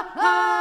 Ha!